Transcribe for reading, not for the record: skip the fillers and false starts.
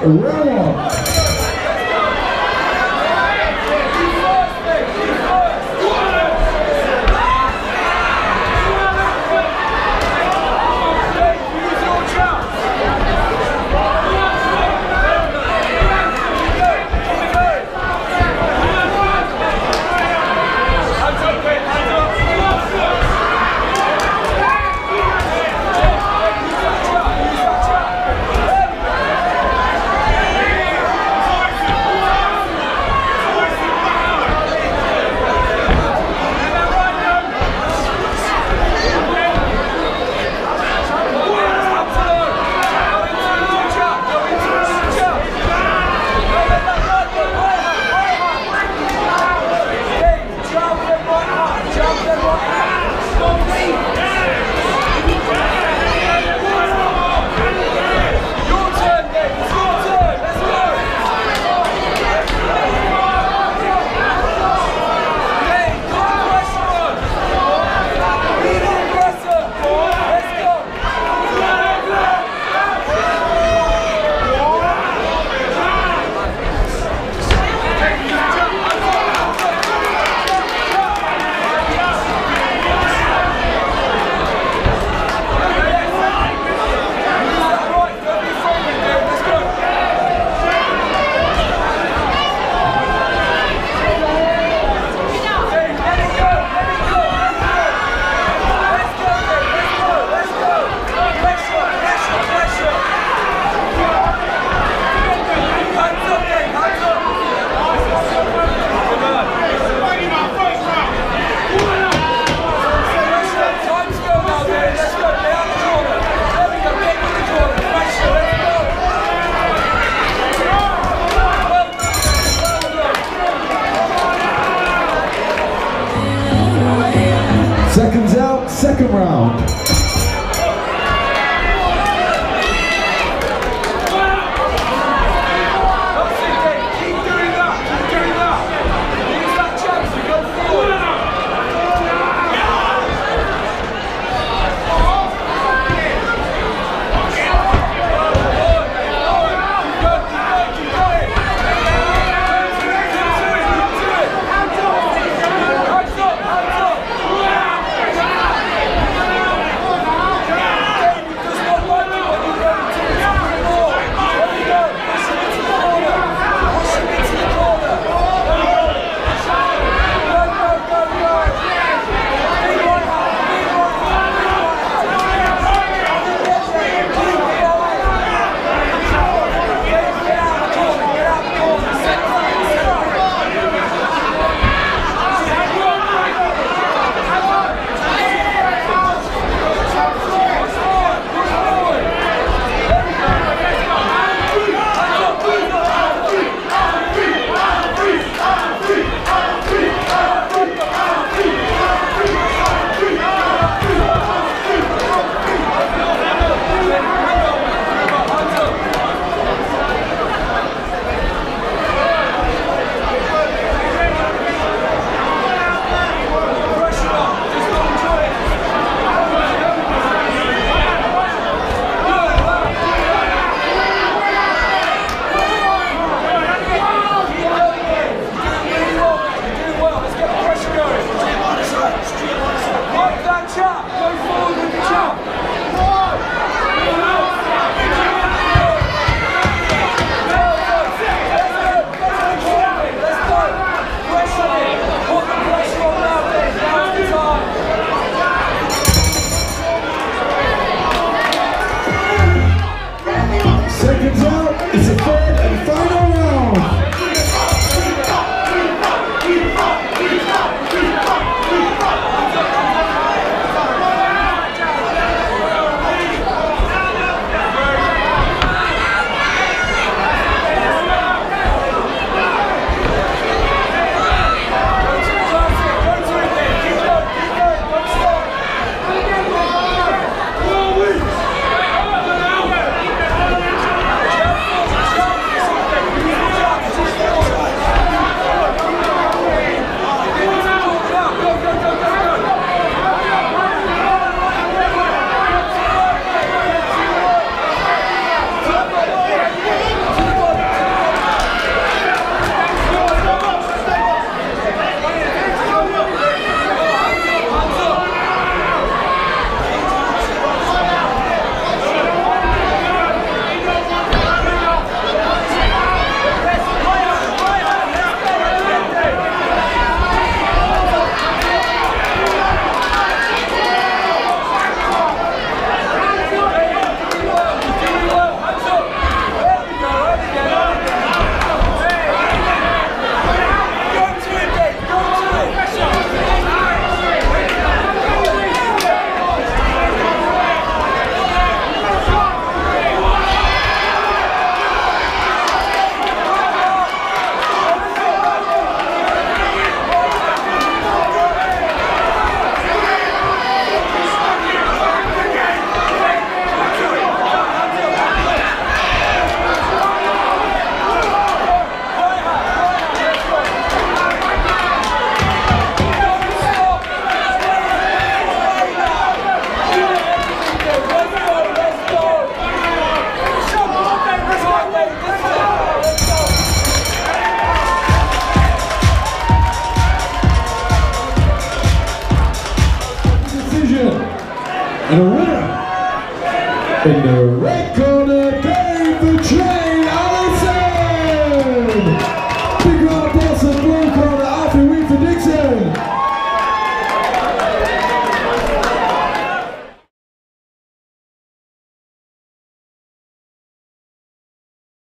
Roll. Seconds out, second round. in the record.